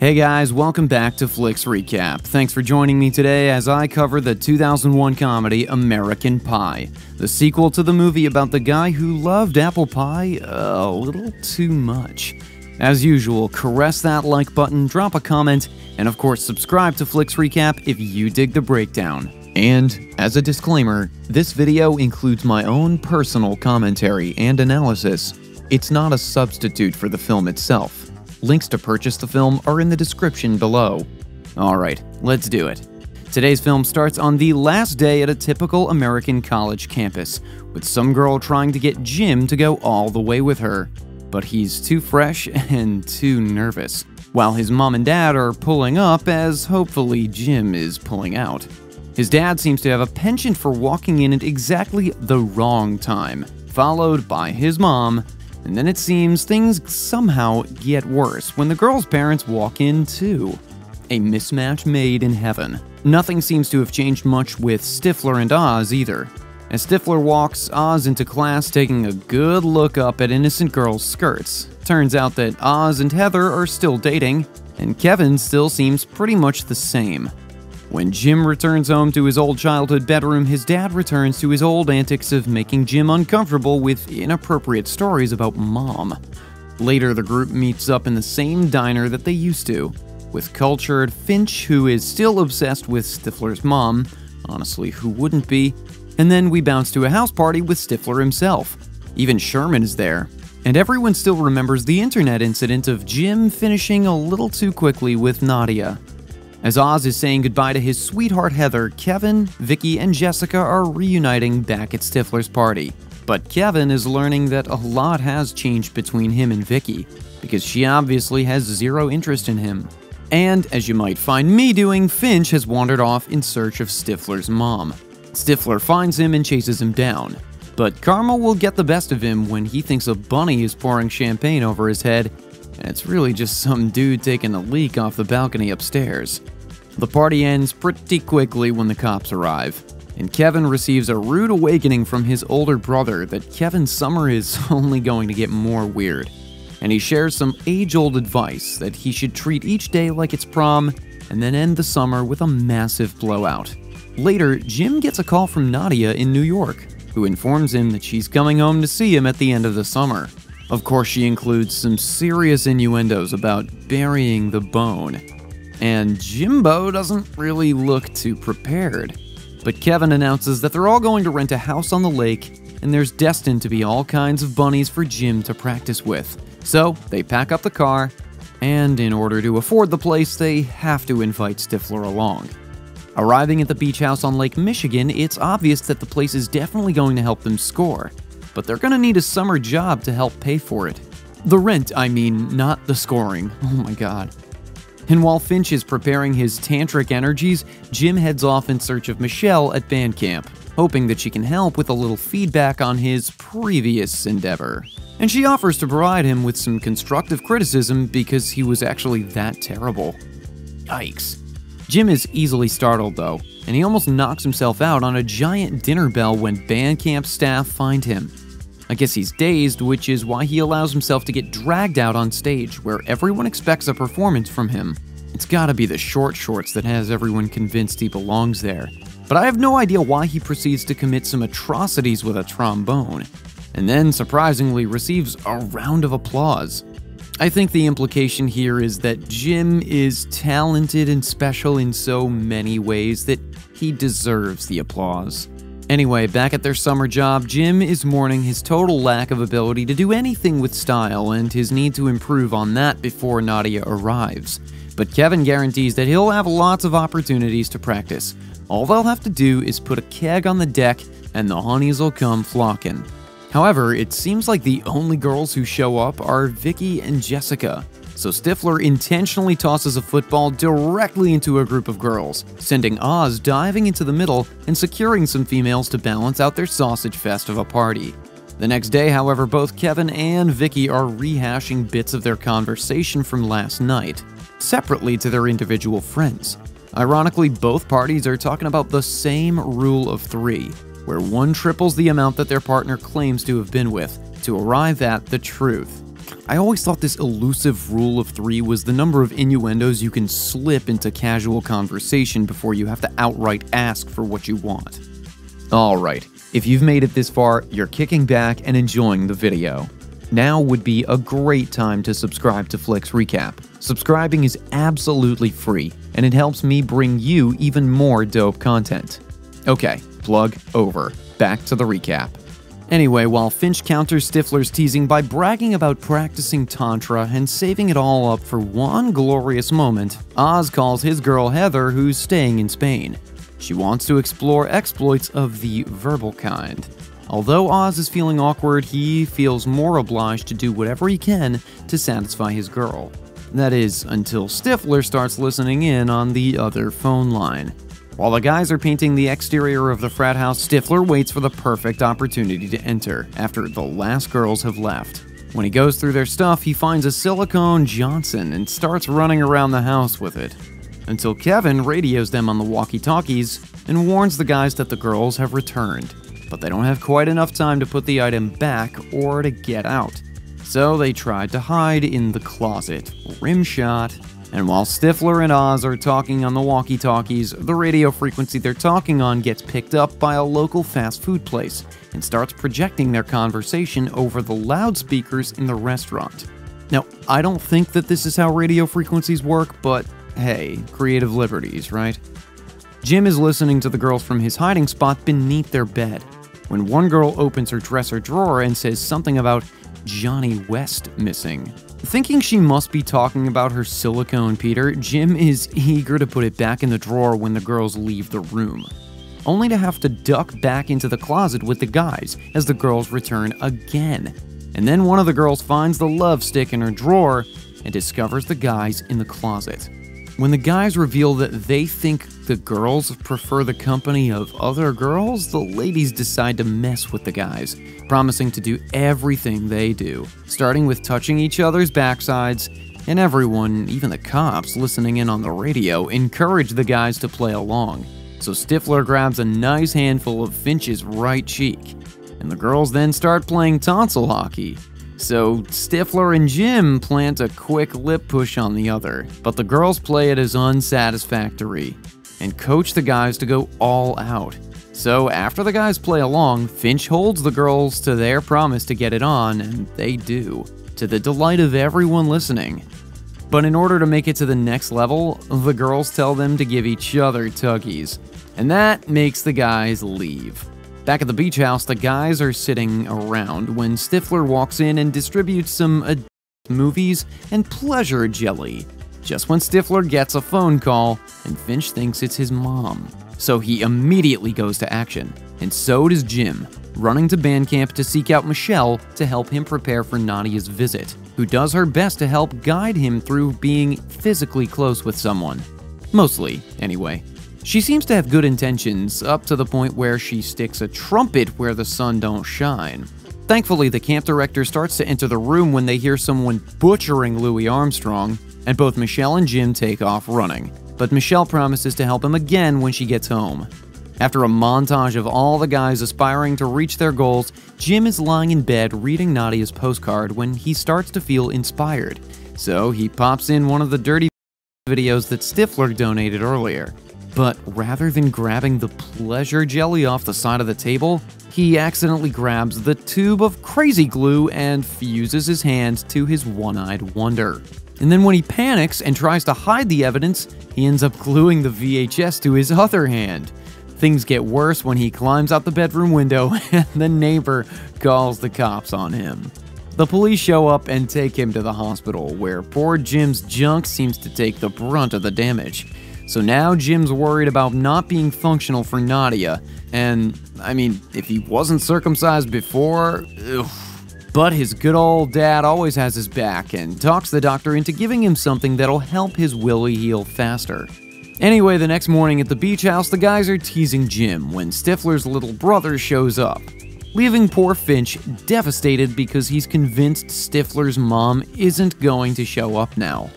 Hey guys, welcome back to Flix Recap. Thanks for joining me today as I cover the 2001 comedy American Pie, the sequel to the movie about the guy who loved apple pie a little too much. As usual, caress that like button, drop a comment, and of course subscribe to Flix Recap if you dig the breakdown. And, as a disclaimer, this video includes my own personal commentary and analysis. It's not a substitute for the film itself. Links to purchase the film are in the description below. Alright, let's do it. Today's film starts on the last day at a typical American college campus, with some girl trying to get Jim to go all the way with her. But he's too fresh and too nervous, while his mom and dad are pulling up as hopefully Jim is pulling out. His dad seems to have a penchant for walking in at exactly the wrong time, followed by his mom. And then it seems things somehow get worse when the girl's parents walk in too. A mismatch made in heaven. Nothing seems to have changed much with Stifler and Oz either. As Stifler walks Oz into class taking a good look up at innocent girls' skirts. Turns out that Oz and Heather are still dating, and Kevin still seems pretty much the same. When Jim returns home to his old childhood bedroom, his dad returns to his old antics of making Jim uncomfortable with inappropriate stories about Mom. Later, the group meets up in the same diner that they used to, with cultured Finch, who is still obsessed with Stifler's mom. Honestly, who wouldn't be? And then we bounce to a house party with Stifler himself. Even Sherman is there. And everyone still remembers the internet incident of Jim finishing a little too quickly with Nadia. As Oz is saying goodbye to his sweetheart Heather, Kevin, Vicky, and Jessica are reuniting back at Stifler's party. But Kevin is learning that a lot has changed between him and Vicky, because she obviously has zero interest in him. And, as you might find me doing, Finch has wandered off in search of Stifler's mom. Stifler finds him and chases him down. But karma will get the best of him when he thinks a bunny is pouring champagne over his head, and it's really just some dude taking a leak off the balcony upstairs. The party ends pretty quickly when the cops arrive, and Kevin receives a rude awakening from his older brother that Kevin's summer is only going to get more weird. And he shares some age-old advice that he should treat each day like it's prom, and then end the summer with a massive blowout. Later, Jim gets a call from Nadia in New York, who informs him that she's coming home to see him at the end of the summer. Of course, she includes some serious innuendos about burying the bone. And Jimbo doesn't really look too prepared. But Kevin announces that they're all going to rent a house on the lake, and there's destined to be all kinds of bunnies for Jim to practice with. So they pack up the car, and in order to afford the place, they have to invite Stifler along. Arriving at the beach house on Lake Michigan, it's obvious that the place is definitely going to help them score. But they're gonna need a summer job to help pay for it. The rent, I mean, not the scoring. Oh my god. And while Finch is preparing his tantric energies, Jim heads off in search of Michelle at Bandcamp, hoping that she can help with a little feedback on his previous endeavor. And she offers to provide him with some constructive criticism because he was actually that terrible. Yikes. Jim is easily startled though, and he almost knocks himself out on a giant dinner bell when Bandcamp staff find him. I guess he's dazed, which is why he allows himself to get dragged out on stage, where everyone expects a performance from him. It's gotta be the short shorts that has everyone convinced he belongs there. But I have no idea why he proceeds to commit some atrocities with a trombone, and then surprisingly receives a round of applause. I think the implication here is that Jim is talented and special in so many ways that he deserves the applause. Anyway, back at their summer job, Jim is mourning his total lack of ability to do anything with style and his need to improve on that before Nadia arrives. But Kevin guarantees that he'll have lots of opportunities to practice. All they'll have to do is put a keg on the deck and the honeys will come flocking. However, it seems like the only girls who show up are Vicky and Jessica. So Stifler intentionally tosses a football directly into a group of girls, sending Oz diving into the middle and securing some females to balance out their sausage fest of a party. The next day, however, both Kevin and Vicky are rehashing bits of their conversation from last night, separately to their individual friends. Ironically, both parties are talking about the same rule of three, where one triples the amount that their partner claims to have been with, to arrive at the truth. I always thought this elusive rule of three was the number of innuendos you can slip into casual conversation before you have to outright ask for what you want. Alright, if you've made it this far, you're kicking back and enjoying the video. Now would be a great time to subscribe to Flix Recap. Subscribing is absolutely free, and it helps me bring you even more dope content. Okay, plug over. Back to the recap. Anyway, while Finch counters Stifler's teasing by bragging about practicing Tantra and saving it all up for one glorious moment, Oz calls his girl Heather, who's staying in Spain. She wants to explore exploits of the verbal kind. Although Oz is feeling awkward, he feels more obliged to do whatever he can to satisfy his girl. That is, until Stifler starts listening in on the other phone line. While the guys are painting the exterior of the frat house, Stifler waits for the perfect opportunity to enter, after the last girls have left. When he goes through their stuff, he finds a silicone Johnson and starts running around the house with it. Until Kevin radios them on the walkie-talkies and warns the guys that the girls have returned, but they don't have quite enough time to put the item back or to get out. So they tried to hide in the closet, rimshot. And while Stifler and Oz are talking on the walkie-talkies, the radio frequency they're talking on gets picked up by a local fast food place and starts projecting their conversation over the loudspeakers in the restaurant. Now, I don't think that this is how radio frequencies work, but hey, creative liberties, right? Jim is listening to the girls from his hiding spot beneath their bed, when one girl opens her dresser drawer and says something about Johnny West missing. Thinking she must be talking about her silicone Peter, Jim is eager to put it back in the drawer when the girls leave the room, only to have to duck back into the closet with the guys as the girls return again. And then one of the girls finds the love stick in her drawer and discovers the guys in the closet. When the guys reveal that they think the girls prefer the company of other girls, the ladies decide to mess with the guys, promising to do everything they do, starting with touching each other's backsides, and everyone, even the cops listening in on the radio, encourage the guys to play along. So Stifler grabs a nice handful of Finch's right cheek, and the girls then start playing tonsil hockey. So Stifler and Jim plant a quick lip push on the other, but the girls play it as unsatisfactory and coach the guys to go all out. So after the guys play along, Finch holds the girls to their promise to get it on, and they do, to the delight of everyone listening. But in order to make it to the next level, the girls tell them to give each other tuggies, and that makes the guys leave. Back at the beach house, the guys are sitting around when Stifler walks in and distributes some adult movies and pleasure jelly, just when Stifler gets a phone call and Finch thinks it's his mom. So he immediately goes to action, and so does Jim, running to Bandcamp to seek out Michelle to help him prepare for Nadia's visit, who does her best to help guide him through being physically close with someone. Mostly, anyway. She seems to have good intentions, up to the point where she sticks a trumpet where the sun don't shine. Thankfully, the camp director starts to enter the room when they hear someone butchering Louis Armstrong, and both Michelle and Jim take off running. But Michelle promises to help him again when she gets home. After a montage of all the guys aspiring to reach their goals, Jim is lying in bed reading Nadia's postcard when he starts to feel inspired. So he pops in one of the dirty videos that Stifler donated earlier. But rather than grabbing the pleasure jelly off the side of the table, he accidentally grabs the tube of crazy glue and fuses his hand to his one-eyed wonder. And then when he panics and tries to hide the evidence, he ends up gluing the VHS to his other hand. Things get worse when he climbs out the bedroom window and the neighbor calls the cops on him. The police show up and take him to the hospital, where poor Jim's junk seems to take the brunt of the damage. So now Jim's worried about not being functional for Nadia, and, I mean, if he wasn't circumcised before, ugh. But his good old dad always has his back and talks the doctor into giving him something that'll help his willy heal faster. Anyway, the next morning at the beach house, the guys are teasing Jim when Stifler's little brother shows up, leaving poor Finch devastated because he's convinced Stifler's mom isn't going to show up now.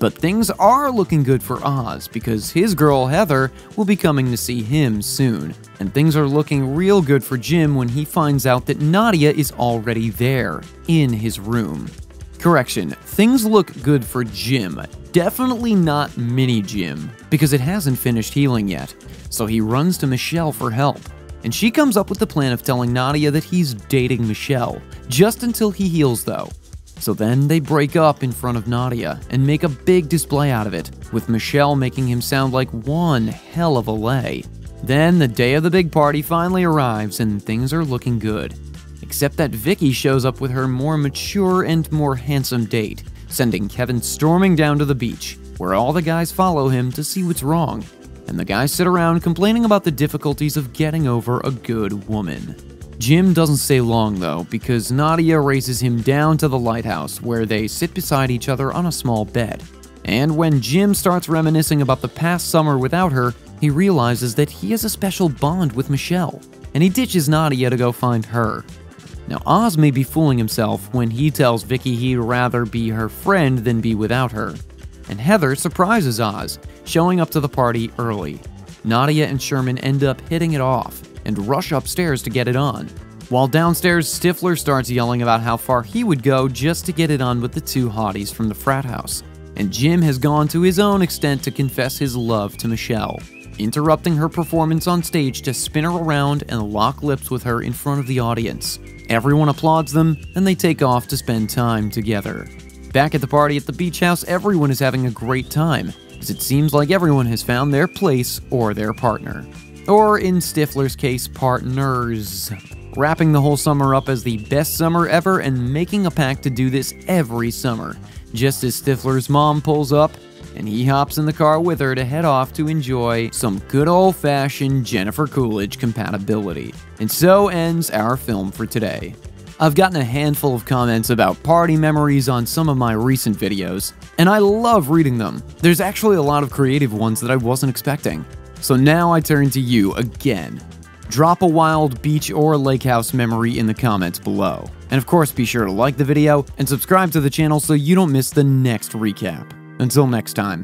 But things are looking good for Oz, because his girl Heather will be coming to see him soon, and things are looking real good for Jim when he finds out that Nadia is already there, in his room. Correction, things look good for Jim. Definitely not mini Jim, because it hasn't finished healing yet. So he runs to Michelle for help, and she comes up with the plan of telling Nadia that he's dating Michelle, just until he heals though. So then they break up in front of Nadia and make a big display out of it, with Michelle making him sound like one hell of a lay. Then the day of the big party finally arrives and things are looking good. Except that Vicky shows up with her more mature and more handsome date, sending Kevin storming down to the beach, where all the guys follow him to see what's wrong, and the guys sit around complaining about the difficulties of getting over a good woman. Jim doesn't stay long though, because Nadia races him down to the lighthouse where they sit beside each other on a small bed. And when Jim starts reminiscing about the past summer without her, he realizes that he has a special bond with Michelle, and he ditches Nadia to go find her. Now Oz may be fooling himself when he tells Vicky he'd rather be her friend than be without her. And Heather surprises Oz, showing up to the party early. Nadia and Sherman end up hitting it off and rush upstairs to get it on. While downstairs, Stifler starts yelling about how far he would go just to get it on with the two hotties from the frat house, and Jim has gone to his own extent to confess his love to Michelle, interrupting her performance on stage to spin her around and lock lips with her in front of the audience. Everyone applauds them, and they take off to spend time together. Back at the party at the beach house, everyone is having a great time, as it seems like everyone has found their place or their partner. Or in Stifler's case, partners. Wrapping the whole summer up as the best summer ever and making a pact to do this every summer, just as Stifler's mom pulls up and he hops in the car with her to head off to enjoy some good old-fashioned Jennifer Coolidge compatibility. And so ends our film for today. I've gotten a handful of comments about party memories on some of my recent videos, and I love reading them. There's actually a lot of creative ones that I wasn't expecting. So now I turn to you again. Drop a wild beach or lake house memory in the comments below. And of course, be sure to like the video and subscribe to the channel so you don't miss the next recap. Until next time.